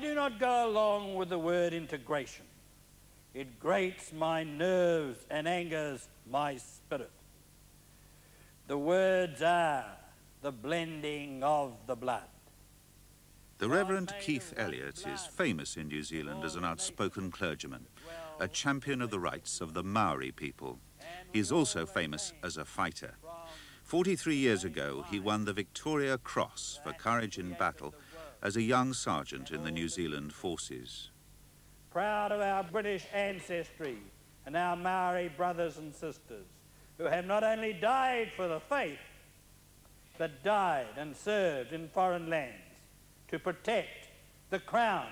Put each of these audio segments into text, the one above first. do not go along with the word integration. It grates my nerves and angers my spirit. The words are the blending of the blood. The Reverend Keith Elliott is famous in New Zealand as an outspoken clergyman, a champion of the rights of the Maori people. He is also famous as a fighter. 43 years ago, he won the Victoria Cross for courage in battle as a young sergeant in the New Zealand forces. Proud of our British ancestry and our Maori brothers and sisters, who have not only died for the faith, but died and served in foreign lands to protect the Crown.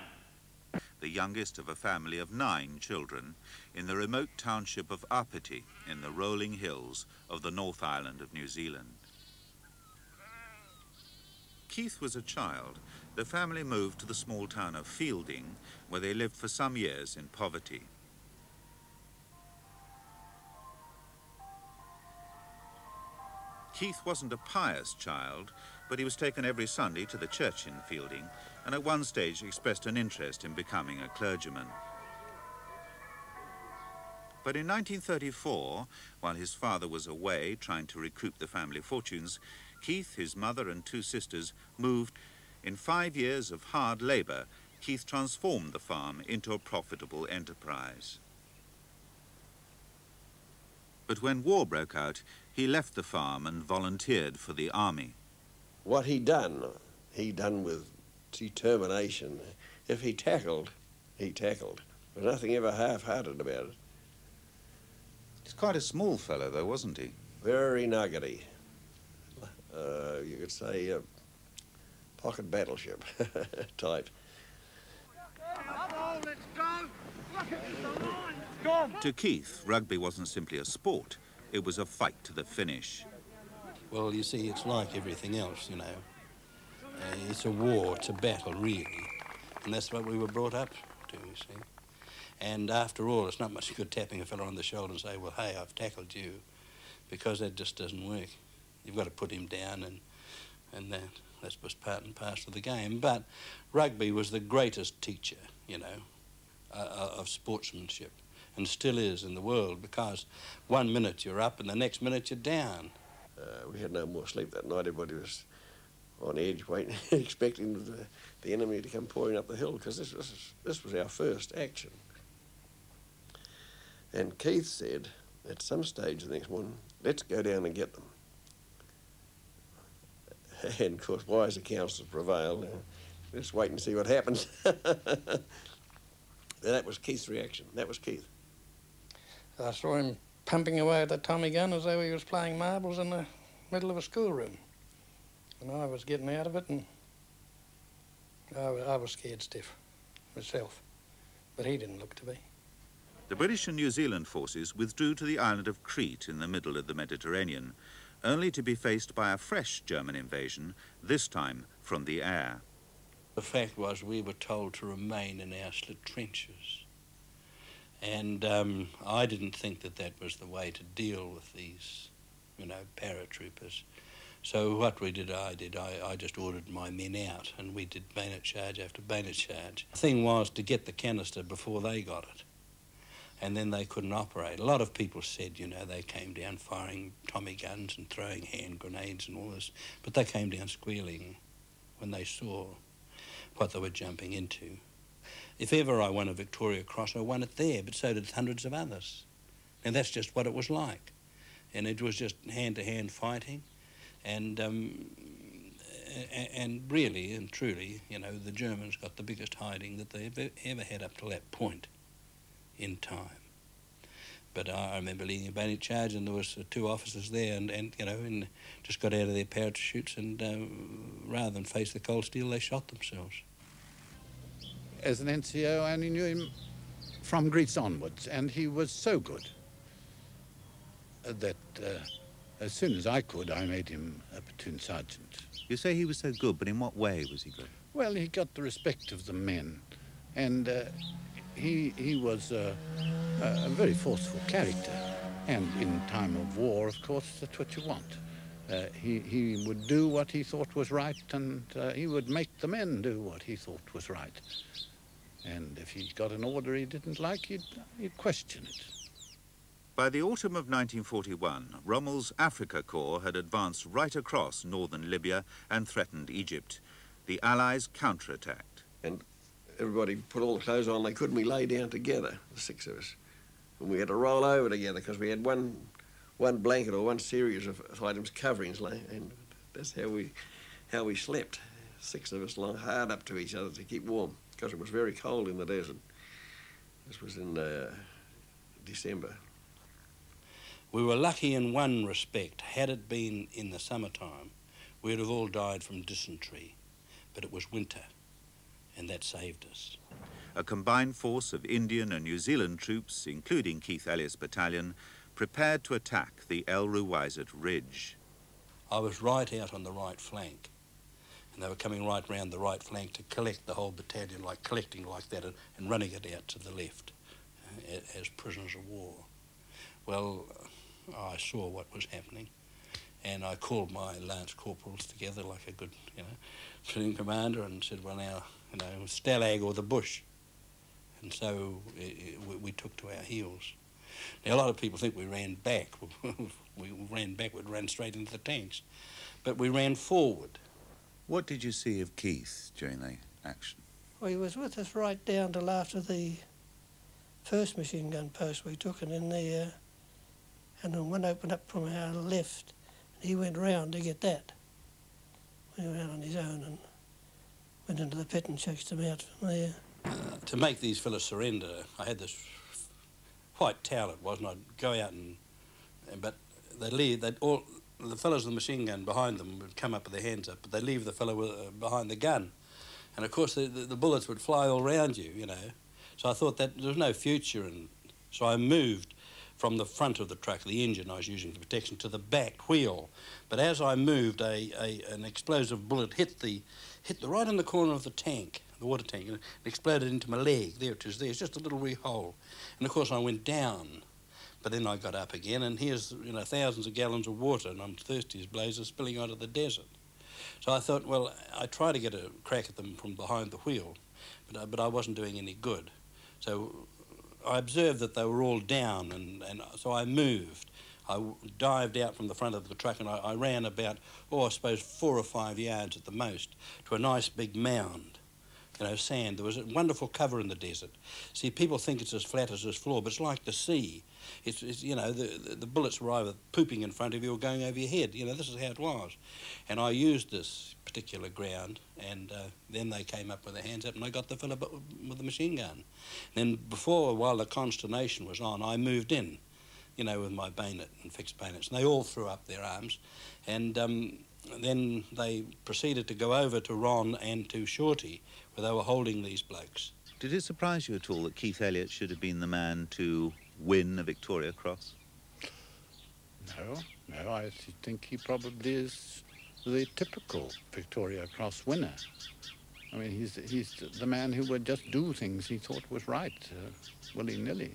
The youngest of a family of 9 children in the remote township of Apiti in the rolling hills of the North Island of New Zealand. Keith was a child. The family moved to the small town of Fielding, where they lived for some years in poverty. Keith wasn't a pious child, but he was taken every Sunday to the church in Fielding, and at one stage expressed an interest in becoming a clergyman. But in 1934, while his father was away trying to recoup the family fortunes, Keith, his mother and 2 sisters moved. In 5 years of hard labour, Keith transformed the farm into a profitable enterprise. But when war broke out, he left the farm and volunteered for the army. What he done with determination. If he tackled, he tackled. There was nothing ever half-hearted about it. He's quite a small fellow, though, wasn't he? Very nuggety. You could say a pocket battleship type. Come on, let's go! Look at this line! Gone! To Keith, rugby wasn't simply a sport. It was a fight to the finish. Well, you see, it's like everything else, you know. It's a war, it's a battle, really. And that's what we were brought up to, you see. And after all, it's not much good tapping a fellow on the shoulder and say, well, hey, I've tackled you, because that just doesn't work. You've got to put him down, and that was part and parcel of the game. But rugby was the greatest teacher, you know, of sportsmanship, and still is in the world, because one minute you're up and the next minute you're down. We had no more sleep that night. Everybody was on edge, waiting, expecting the enemy to come pouring up the hill, because this was our first action. And Keith said, at some stage the next morning, let's go down and get them. And, of course, wiser counsels prevailed. Let's wait and see what happens. That was Keith's reaction. That was Keith. I saw him pumping away at the Tommy gun as though he was playing marbles in the middle of a schoolroom. And I was getting out of it, and I was scared stiff myself. But he didn't look to be. The British and New Zealand forces withdrew to the island of Crete in the middle of the Mediterranean, only to be faced by a fresh German invasion, this time from the air. The fact was we were told to remain in our slit trenches. And I didn't think that that was the way to deal with these, you know, paratroopers. So what we did, I just ordered my men out, and we did bayonet charge after bayonet charge. The thing was to get the canister before they got it, and then they couldn't operate. A lot of people said, you know, they came down firing Tommy guns and throwing hand grenades and all this, but they came down squealing when they saw what they were jumping into. If ever I won a Victoria Cross, I won it there, but so did hundreds of others. And that's just what it was like. And it was just hand-to-hand fighting. And really and truly, you know, the Germans got the biggest hiding that they ever had up to that point in time. But I remember leading a bayonet charge, and there was 2 officers there, and you know, and just got out of their parachutes, and rather than face the cold steel, they shot themselves. As an NCO, I only knew him from Greece onwards, and he was so good that as soon as I could, I made him a platoon sergeant. You say he was so good, but in what way was he good? Well, he got the respect of the men, and he was a very forceful character. And in time of war, of course, that's what you want. He would do what he thought was right, and he would make the men do what he thought was right. And if he got an order he didn't like, he'd question it. By the autumn of 1941, Rommel's Africa Corps had advanced right across northern Libya and threatened Egypt. The Allies counterattacked. And everybody put all the clothes on they could, and we lay down together, the six of us. And we had to roll over together because we had one blanket or one series of items, coverings, and that's how we slept. Six of us lying hard up to each other to keep warm, because it was very cold in the desert. This was in December. We were lucky in one respect. Had it been in the summertime, we'd have all died from dysentery. But it was winter, and that saved us. A combined force of Indian and New Zealand troops, including Keith Elliott's battalion, prepared to attack the El Ruwaisat Ridge. I was right out on the right flank, and they were coming right round the right flank to collect the whole battalion, like collecting like that and running it out to the left as prisoners of war. Well, I saw what was happening, and I called my lance corporals together like a good, platoon commander, and said, well, now, Stalag or the bush. And so we took to our heels. Now, a lot of people think we ran back. We ran backward, ran straight into the tanks. But we ran forward. What did you see of Keith during the action? Well, he was with us right down till after the first machine gun post we took, and in the, and then one opened up from our left, and he went round to get that. He went out on his own and went into the pit and chased him out from there. To make these fellas surrender, I had this white towel it was, and I'd go out but they'd leave, all the fellows with the machine gun behind them would come up with their hands up, but they'd leave the fellow behind the gun. And of course the bullets would fly all round you, So I thought that there was no future, and so I moved from the front of the truck, the engine I was using for protection, to the back wheel. But as I moved, an explosive bullet hit the right in the corner of the tank, the water tank, and it exploded into my leg. There it is, there's just a little wee hole. And of course I went down, but then I got up again, and here's, thousands of gallons of water, and I'm thirsty as blazes, spilling out of the desert. So I thought, well, I tried to get a crack at them from behind the wheel, but I wasn't doing any good. So I observed that they were all down, and so I moved. I dived out from the front of the truck, and I ran about, I suppose 4 or 5 yards at the most, to a nice big mound. Sand. There was a wonderful cover in the desert. See, people think it's as flat as this floor, but it's like the sea. It's the bullets were either pooping in front of you or going over your head. This is how it was. And I used this particular ground, and then they came up with their hands up, and I got the fellow with the machine gun. And then while the consternation was on, I moved in, with my bayonet and fixed bayonets, and they all threw up their arms, and then they proceeded to go over to Ron and to Shorty, where they were holding these blokes. Did it surprise you at all that Keith Elliott should have been the man to win the Victoria Cross? No, I think he probably is the typical Victoria Cross winner. I mean, he's the man who would just do things he thought was right, willy-nilly.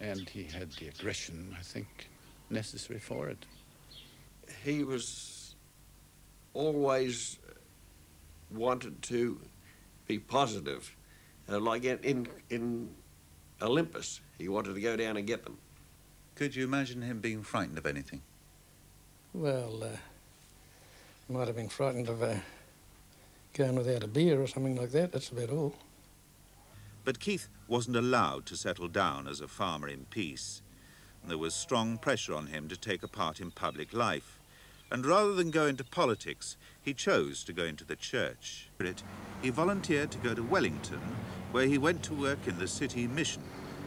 And he had the aggression, I think, necessary for it. He was always wanted to be positive, like in Olympus. He wanted to go down and get them. Could you imagine him being frightened of anything? Well, he might have been frightened of going without a beer or something like that. That's about all. But Keith wasn't allowed to settle down as a farmer in peace. There was strong pressure on him to take a part in public life. And rather than go into politics, he chose to go into the church. He volunteered to go to Wellington, where he went to work in the city mission,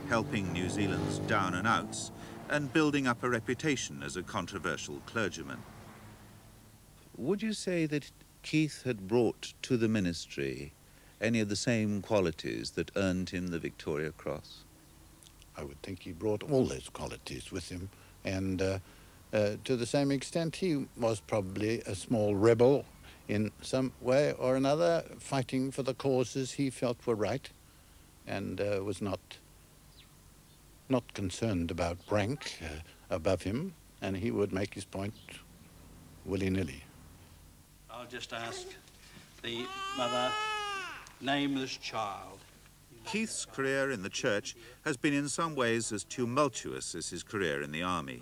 helping New Zealand's down and outs and building up a reputation as a controversial clergyman. Would you say that Keith had brought to the ministry any of the same qualities that earned him the Victoria Cross? I would think he brought all those qualities with him, and to the same extent, he was probably a small rebel in some way or another, fighting for the causes he felt were right, and was not concerned about rank above him, and he would make his point willy-nilly. I'll just ask the mother, name this child. Keith's career in the church has been in some ways as tumultuous as his career in the army.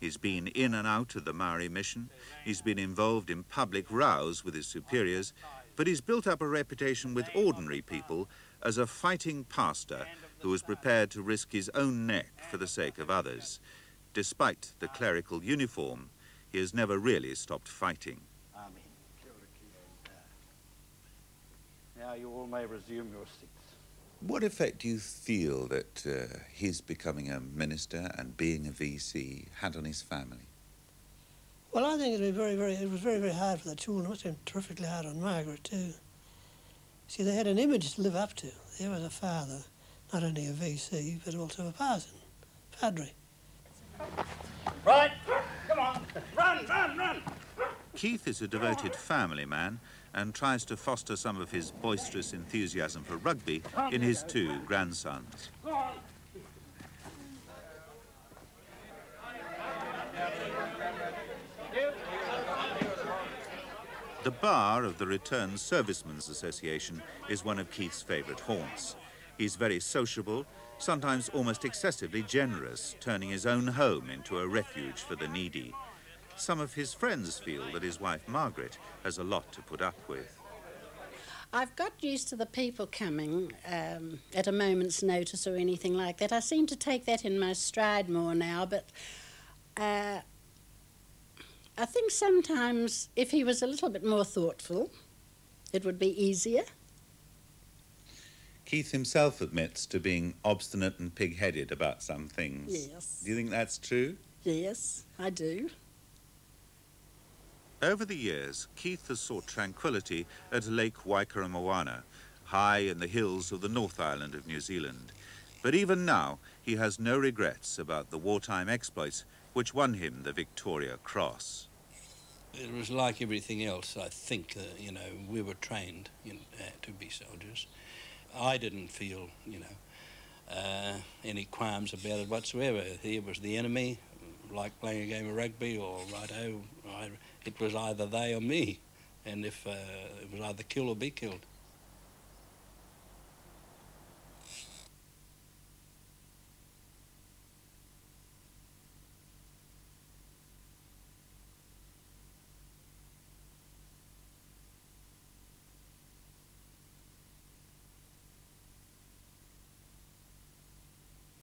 He's been in and out of the Maori mission, he's been involved in public rows with his superiors, but he's built up a reputation with ordinary people as a fighting pastor who was prepared to risk his own neck for the sake of others. Despite the clerical uniform, he has never really stopped fighting. Amen. Now you all may resume your seats. What effect do you feel that his becoming a minister and being a VC had on his family? Well, I think it was very, very hard for the children. It was terrifically hard on Margaret, too. See, they had an image to live up to. There was a father, not only a VC, but also a parson, padre. Right, come on, run, run, run! Keith is a devoted family man and tries to foster some of his boisterous enthusiasm for rugby in his two grandsons. The bar of the Returned Servicemen's Association is one of Keith's favourite haunts. He's very sociable, sometimes almost excessively generous, turning his own home into a refuge for the needy. Some of his friends feel that his wife, Margaret, has a lot to put up with. I've got used to the people coming at a moment's notice or anything like that. I seem to take that in my stride more now, but I think sometimes if he was a little bit more thoughtful, it would be easier. Keith himself admits to being obstinate and pig-headed about some things. Yes. Do you think that's true? Yes, I do. Over the years, Keith has sought tranquility at Lake Waikaremoana, high in the hills of the North Island of New Zealand. But even now, he has no regrets about the wartime exploits which won him the Victoria Cross. It was like everything else, I think, you know, we were trained to be soldiers. I didn't feel, you know, any qualms about it whatsoever. Here was the enemy, like playing a game of rugby or righto. It was either they or me, and if it was either kill or be killed.